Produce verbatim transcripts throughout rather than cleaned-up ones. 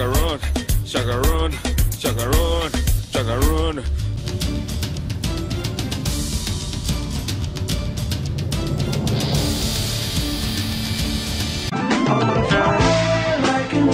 Chacarron, chacarron, chacarron, chacarron. Like an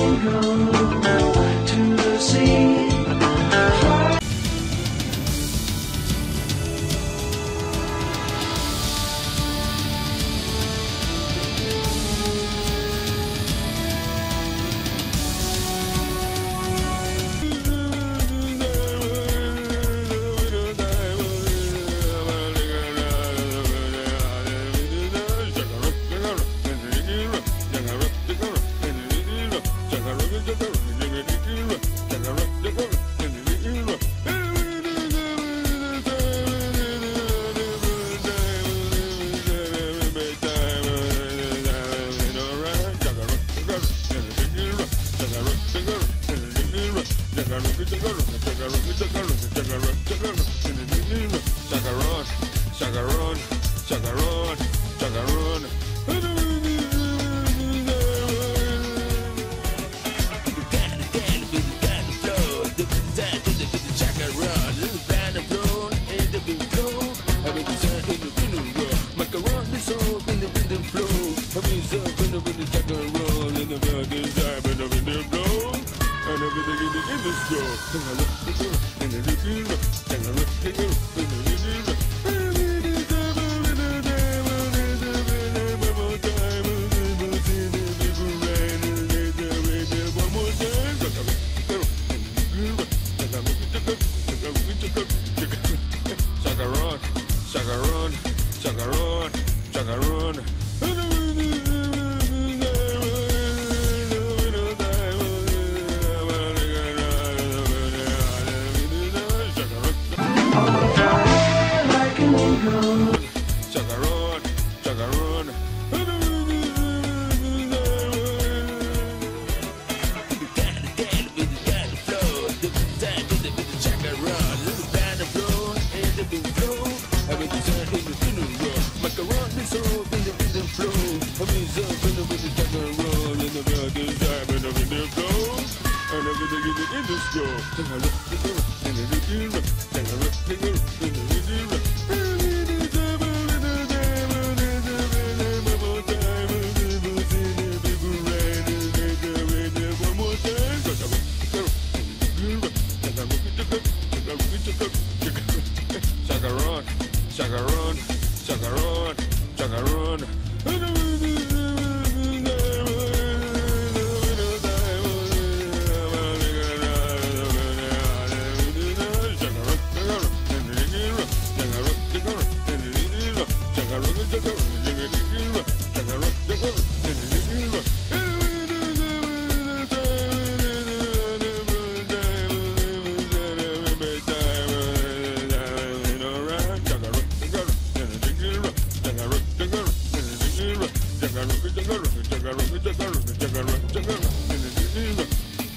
eagle to the sea. Chacarron, chacarron, chacarron. Chacarron, chacarron, chacarron, chacarron. Chacarron, chacarron. Chacarron, chacarron, chacarron, chacarron.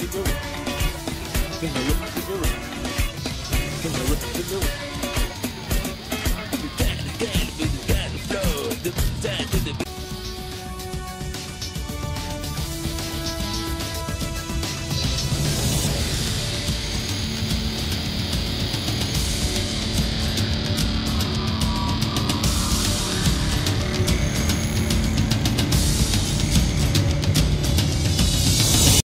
Keep going. Can you look at the mirror? Can you look at the mirror?